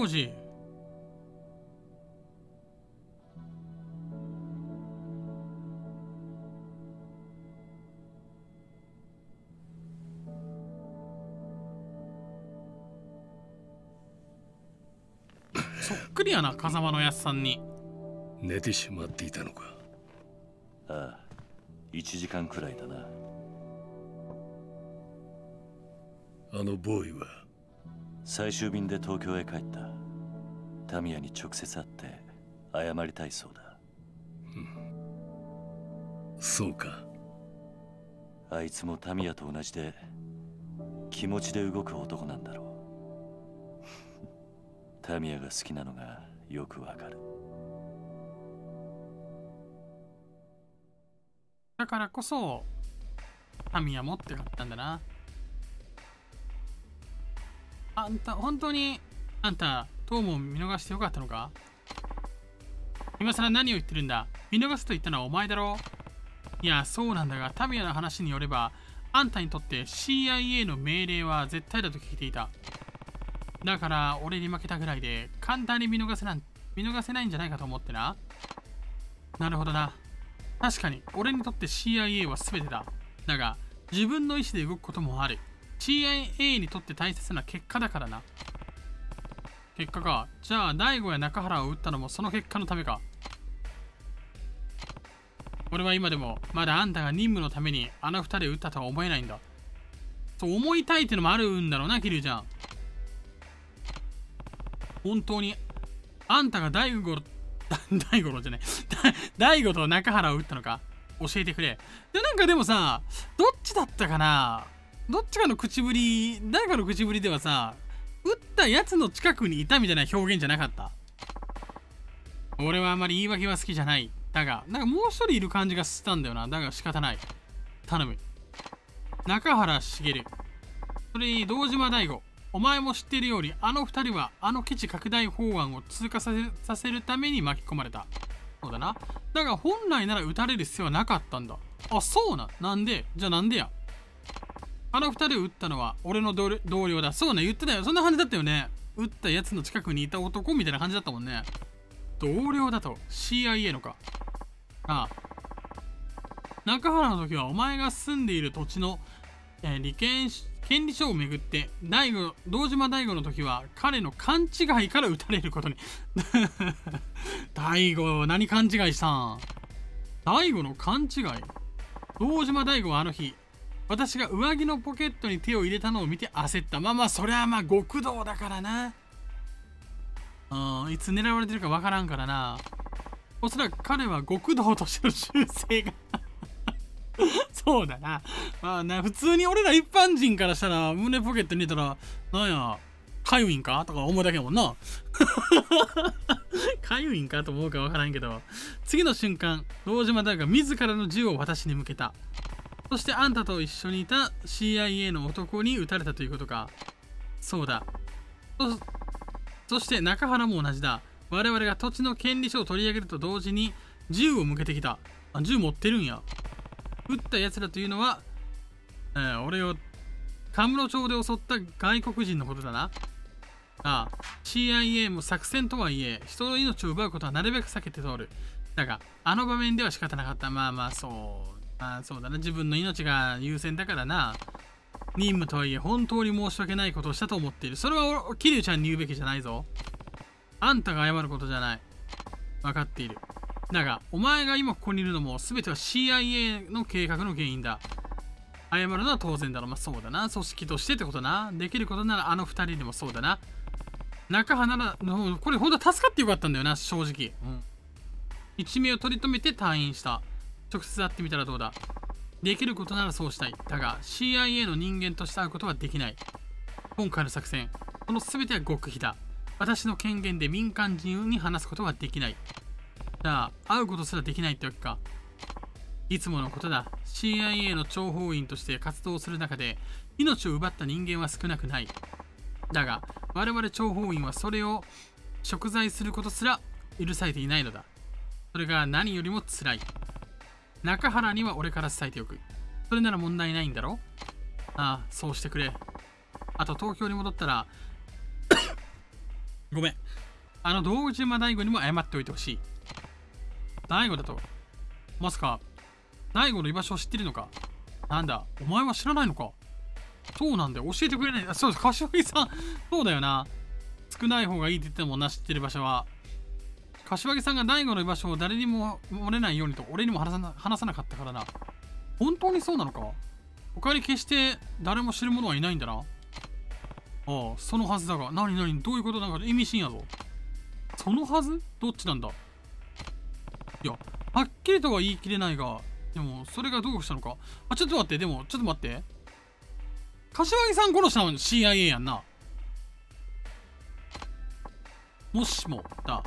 王子。そっくりやな、風間のやすさんに。寝てしまっていたのか。ああ、1時間くらいだな。あのボーイは最終便で東京へ帰った。タミヤに直接会って謝りたいそうだ、うん、そうか。あいつもタミヤと同じで気持ちで動く男なんだろうタミヤが好きなのがよくわかる。だからこそタミヤ持って買ったんだな。あんた、本当にあんたトウモを見逃してよかったのか。今さら何を言ってるんだ。見逃すと言ったのはお前だろう。いや、そうなんだが、タミヤの話によればあんたにとって CIA の命令は絶対だと聞いていた。だから俺に負けたぐらいで簡単に見逃せないんじゃないかと思ってな。なるほどな。確かに俺にとって CIA は全てだ。だが自分の意思で動くこともある。 CIA にとって大切な結果だからな。結果か。じゃあ大吾や中原を撃ったのもその結果のためか。俺は今でもまだあんたが任務のためにあの二人を撃ったとは思えないんだ。そう思いたいってのもあるんだろうな、キリュウちゃん。本当にあんたが大吾と中原を撃ったのか教えてくれ。でなんかでもさ、どっちだったかな、どっちかの口ぶり、誰かの口ぶりではさ、撃ったやつの近くにいたみたいな表現じゃなかった。俺はあんまり言い訳は好きじゃない。だがなんかもう一人いる感じがしたんだよな。だが仕方ない。頼む。中原茂、それに堂島大吾、お前も知っているようにあの2人はあの基地拡大法案を通過させるために巻き込まれた。そうだな。だが本来なら撃たれる必要はなかったんだ。あ、そうな。なんでじゃあなんでや。あの2人を撃ったのは俺の同僚だ。そうね、言ってたよ。そんな感じだったよね。撃ったやつの近くにいた男みたいな感じだったもんね。同僚だと CIA のか。ああ、中原の時はお前が住んでいる土地の、利権権利書をめぐって堂島大吾の時は彼の勘違いから撃たれることに大吾何勘違いしたん。大吾の勘違い。堂島大吾はあの日私が上着のポケットに手を入れたのを見て焦った。まあまあそれはまあ極道だからな。うん、いつ狙われてるかわからんからな。おそらく彼は極道としての習性がそうだな。まあな、普通に俺ら一般人からしたら胸ポケットに入れたらなんやかゆいんかとか思うだけやもんなかゆいんかと思うかわからんけど。次の瞬間、堂島大吾が自らの銃を私に向けた。そしてあんたと一緒にいた CIA の男に撃たれたということか。そうだ。そして中原も同じだ。我々が土地の権利書を取り上げると同時に銃を向けてきた。あ、銃持ってるんや。撃ったやつらというのは、俺を神室町で襲った外国人のことだな。ああ、CIA も作戦とはいえ人の命を奪うことはなるべく避けて通る。だがあの場面では仕方なかった。まあまあそう、まあ、そうだな。自分の命が優先だからな。任務とはいえ本当に申し訳ないことをしたと思っている。それは桐生ちゃんに言うべきじゃないぞ。あんたが謝ることじゃない。分かっている。だがお前が今ここにいるのも全ては CIA の計画の原因だ。謝るのは当然だろ。まあそうだな。組織としてってことな。できることならあの二人でもそうだな。中原ならこれほんと助かってよかったんだよな、正直、うん、一命を取り留めて退院した。直接会ってみたらどうだ。できることならそうしたい。だが CIA の人間として会うことはできない。今回の作戦、この全ては極秘だ。私の権限で民間人に話すことはできない。じゃあ会うことすらできないってわけか。いつものことだ。 CIA の諜報員として活動する中で命を奪った人間は少なくない。だが我々諜報員はそれを贖罪することすら許されていないのだ。それが何よりもつらい。中原には俺から伝えておく。それなら問題ないんだろ。ああ、そうしてくれ。あと東京に戻ったらごめん。道具島大悟にも謝っておいてほしい。大悟だと。まさか、大悟の居場所を知ってるのか。なんだ、お前は知らないのか。そうなんだよ、教えてくれない。あ、そうです、柏木さん。そうだよな。少ない方がいいって言ってもな、知ってる場所は。柏木さんが大悟の居場所を誰にも漏れないようにと、俺にも話さなかったからな。本当にそうなのか。他に決して誰も知る者はいないんだな。ああ、そのはずだが。何どういうことなんか意味深やぞ。そのはずどっちなんだ。いや、はっきりとは言い切れないが、でも、それがどうしたのか。あ、ちょっと待って、でも、ちょっと待って。柏木さん殺したの CIA やんな。もしもだ。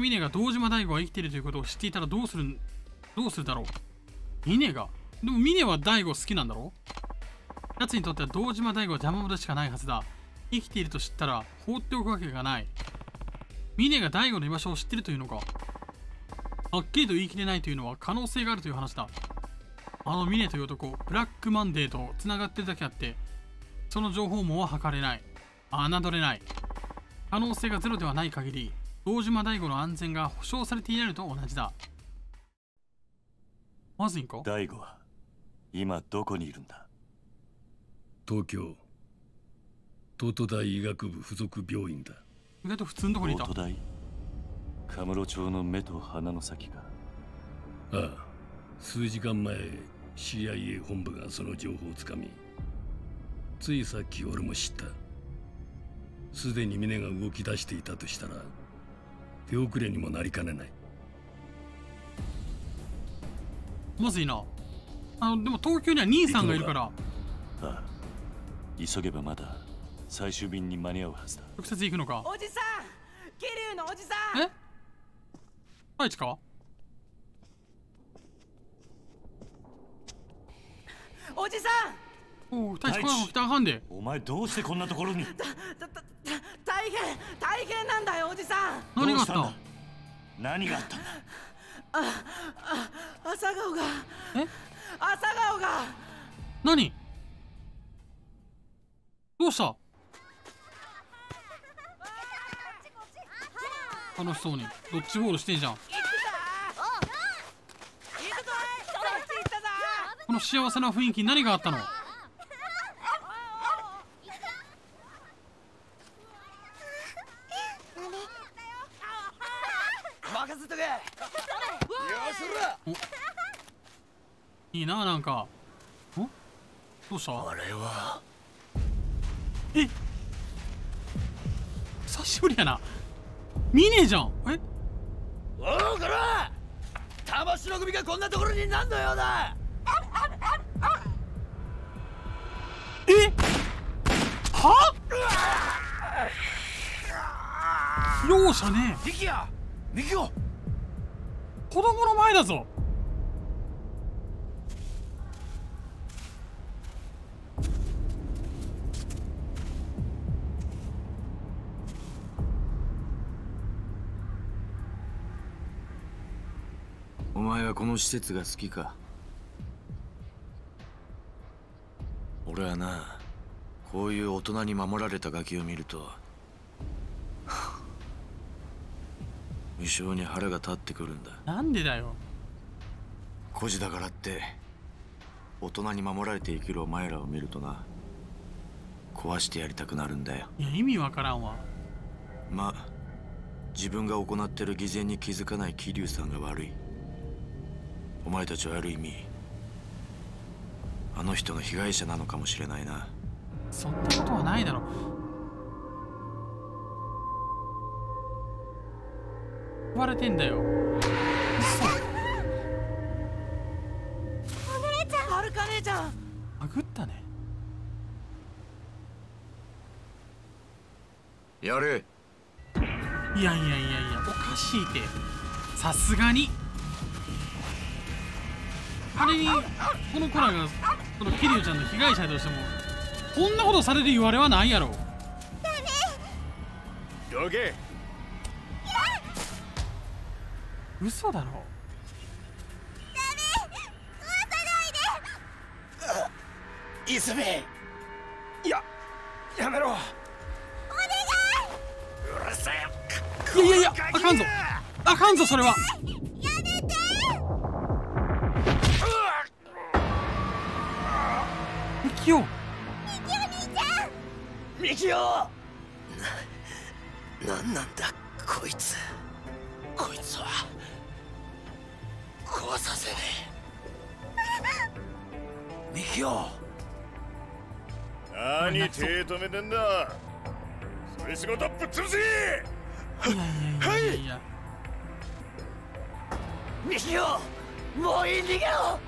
ミネが堂島大吾が生きているということを知っていたらどうするだろう。ミネがでもミネは大吾好きなんだろう。奴にとっては堂島大吾は邪魔者しかないはずだ。生きていると知ったら放っておくわけがない。ミネが大吾の居場所を知っているというのか。はっきりと言い切れないというのは可能性があるという話だ。ミネという男、ブラックマンデーとつながってるだけあって、その情報網は測れない。侮れない。可能性がゼロではない限り、堂島大吾の安全が保証されていないのと同じだ。まずいんか？大吾は今どこにいるんだ？東京東都大医学部附属病院だ。意外と普通のとこにいた。東都大カムロ町の目と鼻の先か。ああ、数時間前 CIA 本部がその情報をつかみ、ついさっき俺も知った。すでにミネが動き出していたとしたら手遅れにもなりかねない。まずいな。でも東京には兄さんがいるから。ああ、急げばまだ最終便に間に合うはずだ。直接行くのか。おじさん、桐生のおじさん。え、あいつか。おじさん。おお、大地、お前どうしてこんなところに。大変なんだよ、おじさん。何があった。何があった。朝顔が。え、朝顔が。何、どうした。楽しそうにドッジボールしてんじゃん。この幸せな雰囲気、何があったの。いいな、なんか。お、どうした。あれは。え、久しぶりやな。ミネじゃん。え、おお、こら、魂の組がこんなところに何のようだ。え、はあ、容赦ねえ。力也、力也、子供の前だぞ。お前はこの施設が好きか。俺はな、こういう大人に守られたガキを見ると無性に腹が立ってくるんだ。なんでだよ。孤児だからって大人に守られて生きるお前らを見るとな、壊してやりたくなるんだよ。いや、意味わからんわ。まあ、自分が行ってる偽善に気づかない桐生さんが悪い。お前たちはある意味あの人の被害者なのかもしれないな。そんなことはないだろ。壊れてんだよ。お姉ちゃん、はるか姉ちゃん、あぐったね。やれ。いやおかしいって。さすがにあれにこの子らがその桐生ちゃんの被害者としてもこんなことされる言われはないやろ。だね。どけ。嘘だろ。ダメ、撃たないで。いすみ、やめろ。お願い。いやいやいや、あかんぞあかんぞ、それはやめて。ミキオ、兄ちゃん、ミキオ、なんなんだこいつ。こいつは壊させねえ。ミキオ、何手止めてんだ。それ仕事ぶっ潰せ。はい。ミキオ、もういい、逃げろ。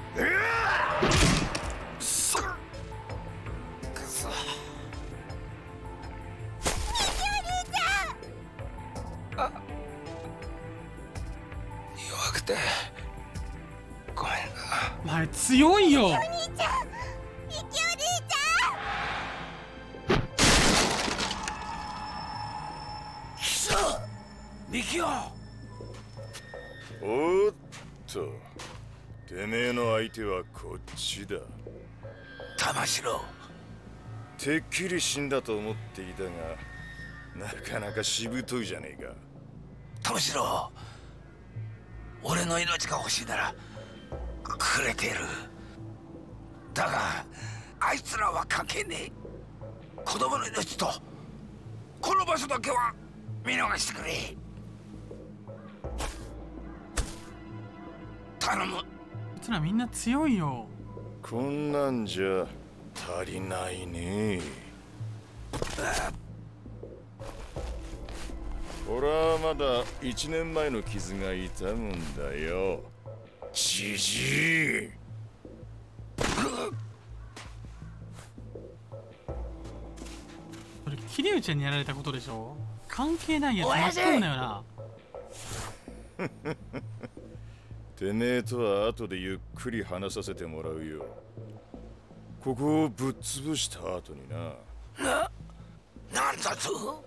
くそ。ミキオ兄ちゃん。弱くてごめんな。お前強いよ。ミキオ兄ちゃん。ミキオ兄ちゃん。ミキオ、おっと、てめえの相手はこっちだ。玉城、てっきり死んだと思っていたが、なかなかしぶといじゃねえか。玉城、俺の命が欲しいならくれてる。だがあいつらは関係ねえ。子供の命とこの場所だけは見逃してくれ。頼む。こいつらみんな強いよ。こんなんじゃ足りないね。俺はまだ1年前の傷が痛むんだよ。じじい。これ桐生ちゃんにやられたことでしょ。関係ないやつ巻き込むなよな。てめえとは後でゆっくり話させてもらうよ。ここをぶっ潰した後にな。なんだと。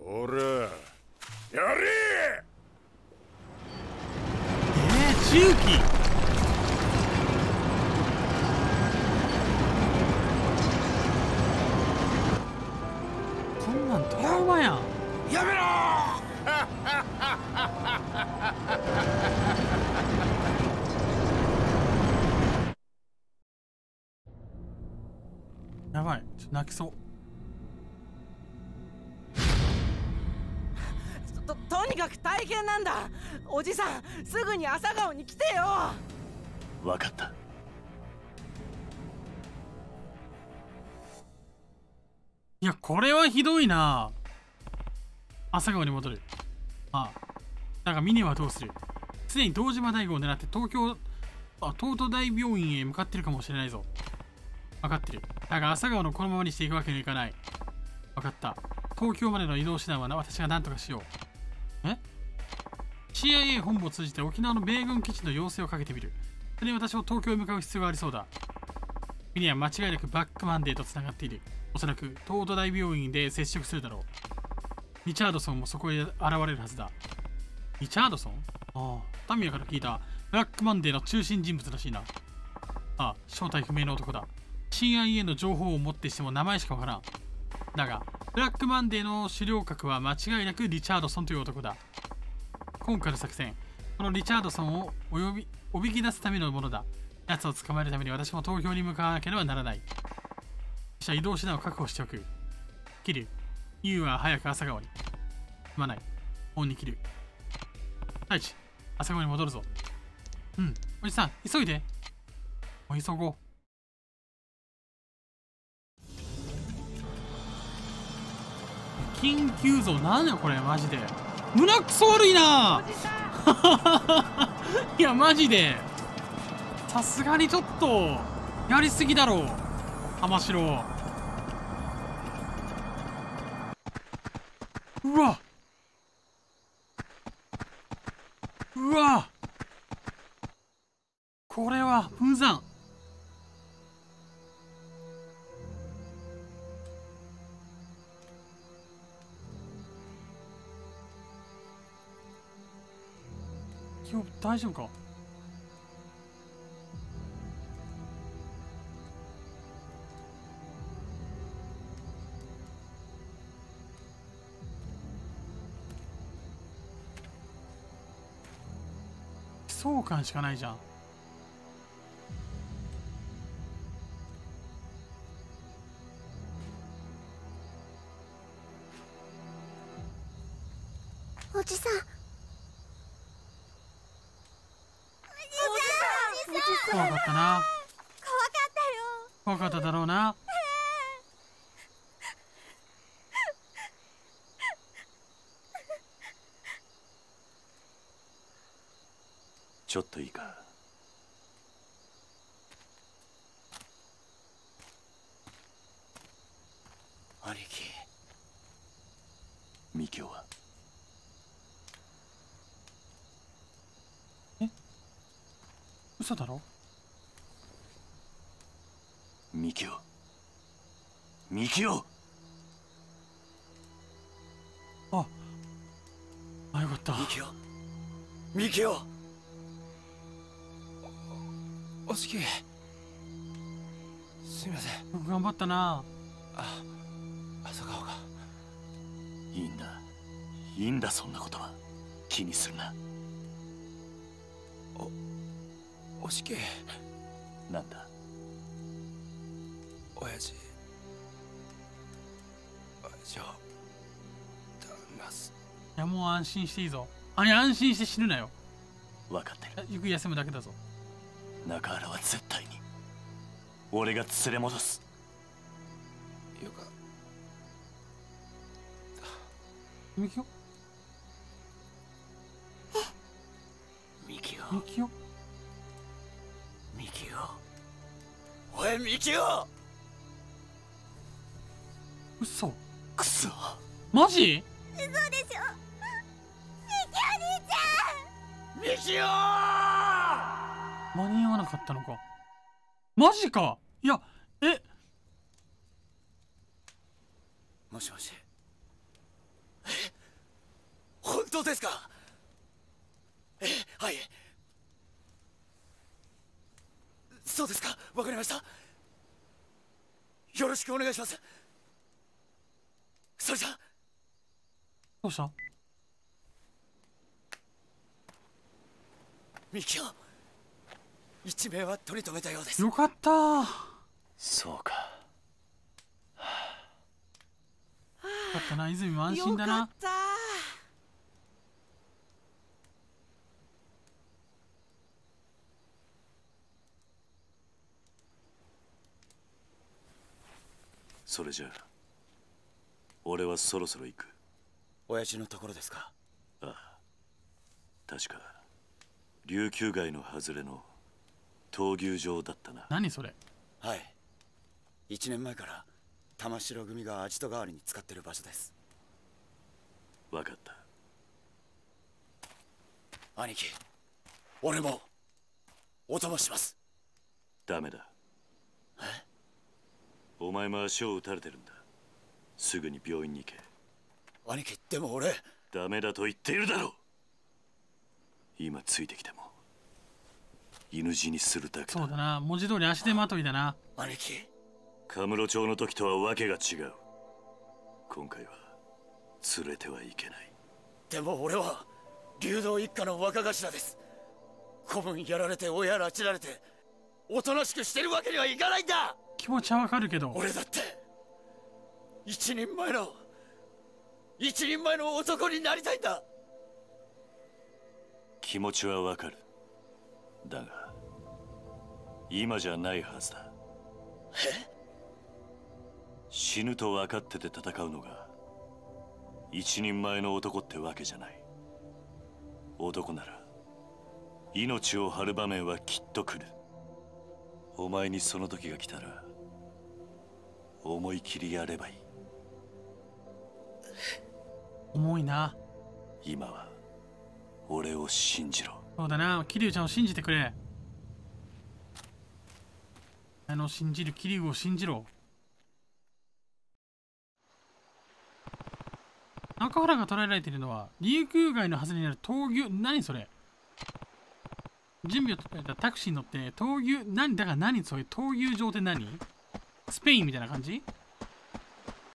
おら、やれ。重機。こんなんトラウマやん。やめろ。やばい、ちょっと泣きそう。とにかく大変なんだ。おじさん、すぐに朝顔に来てよ。わかった。いや、これはひどいな。朝顔に戻る。だがミネはどうする。すでに堂島大吾を狙って東都大病院へ向かってるかもしれないぞ。分かってる。だが朝顔のこのままにしていくわけにはいかない。分かった。東京までの移動手段は私が何とかしよう。CIA 本部を通じて沖縄の米軍基地の要請をかけてみる。それに私を東京へ向かう必要がありそうだ。ミネは間違いなくバックマンデーとつながっている。おそらく東都大病院で接触するだろう。リチャードソンもそこへ現れるはずだ。リチャードソン？ああ、タミヤから聞いた。ブラックマンデーの中心人物らしいな。ああ、正体不明の男だ。CIA の情報を持ってしても名前しかわからん。だが、ブラックマンデーの狩猟格は間違いなくリチャードソンという男だ。今回の作戦、このリチャードソンをおびき出すためのものだ。奴を捕まえるために私も東京に向かわなければならない。そして移動手段を確保しておく。キリュウ、ユウは早く朝顔に。すまない。恩に切る。大地、朝顔に戻るぞ。うん、おじさん、急いで。お急ごう。緊急像、なんだよこれ、マジで。胸くそ悪いな。いや、マジで。さすがにちょっと、やりすぎだろう、玉城。うわうわ、これは無残。今日大丈夫か。相関しかないじゃん。おじさん、怖かったな。怖かっただろうな。ちょっといいか。兄貴、ミキョは？え？嘘だろ？ミキョ、ミキョ。あ、よかった。ミキョ、ミキョ。おしき、すみません。頑張ったな。あ、そうか。いいんだ、いいんだ、そんなことは気にするな。おしき、なんだ。親父を騙す。いや、もう安心していいぞ。あれ、安心して死ぬなよ。分かってる。ゆっくり休むだけだぞ。中原は絶対に俺が連れ戻す。よか。ミキオ、ミキオ、ミキオ、ミキオ、おいミキオ。嘘。くそ。マジ？嘘でしょ。ミキオ兄ちゃん。ミキオ。間に合わなかったのか。マジか。いや、え。もしもし。え、本当ですか。え、はい。そうですか。わかりました。よろしくお願いします。それじゃ。どうした？ミキオ、一命は取り留めたようです。よかった。そうか。よかったな、泉も安心だな。よかった。それじゃあ。俺はそろそろ行く。親父のところですか。ああ、確か琉球街の外れの闘牛場だったな。何それ。はい、1年前から玉城組がアジト代わりに使ってる場所です。分かった。兄貴、俺もお供します。ダメだ。え？お前も足を打たれてるんだ。すぐに病院に行け。兄貴、でも俺。ダメだと言っているだろう。今ついてきても犬死にするだけだ。そうだな、文字通り足手まといだな。兄貴、カムロ町の時とはわけが違う。今回は連れてはいけない。でも俺は竜道一家の若頭です。子分やられて親拉致られておとなしくしてるわけにはいかないんだ。気持ちはわかるけど、俺だって一人前の男になりたいんだ。気持ちはわかる。だが今じゃないはずだ。え？死ぬと分かってて戦うのが一人前の男ってわけじゃない。男なら命を張る場面はきっと来る。お前にその時が来たら思い切りやればいい。重いな。今は俺を信じろ。そうだな、桐生ちゃんを信じてくれ。信じる桐生を信じろ。中原が捕らえられているのは琉球街の外れにある闘牛。何それ。準備を取られたタクシーに乗って闘牛。何だから、何それ。闘牛場って何。スペインみたいな感じ。